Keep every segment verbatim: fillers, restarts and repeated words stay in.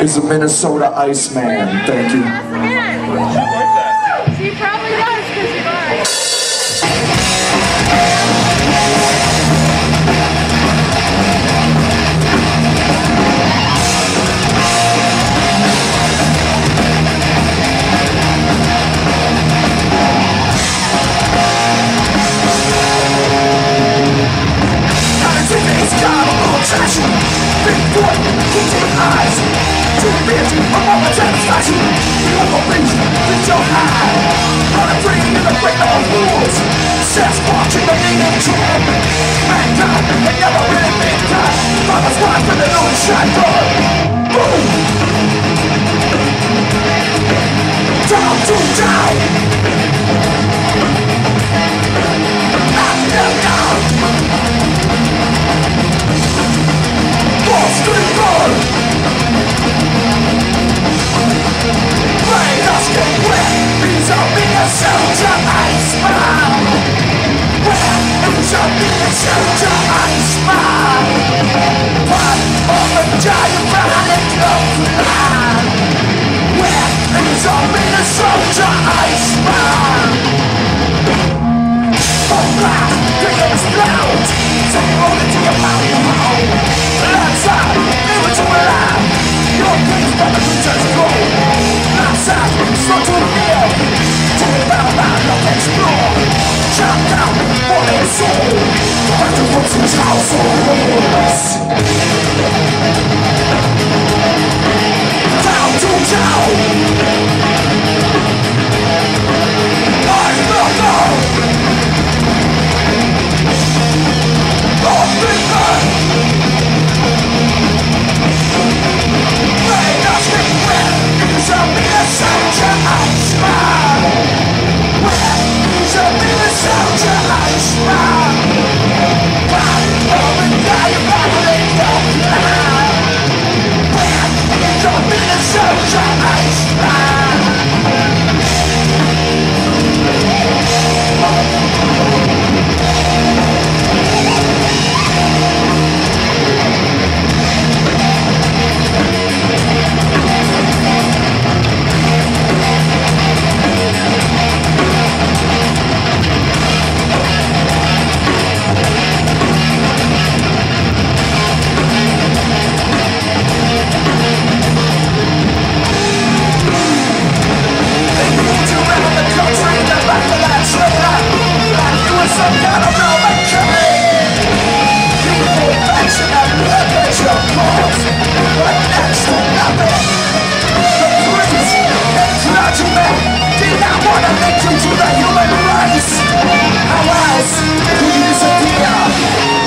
is the Minnesota Iceman. Thank you. She probably does, because you are.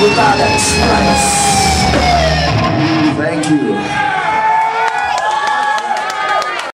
Without a trace.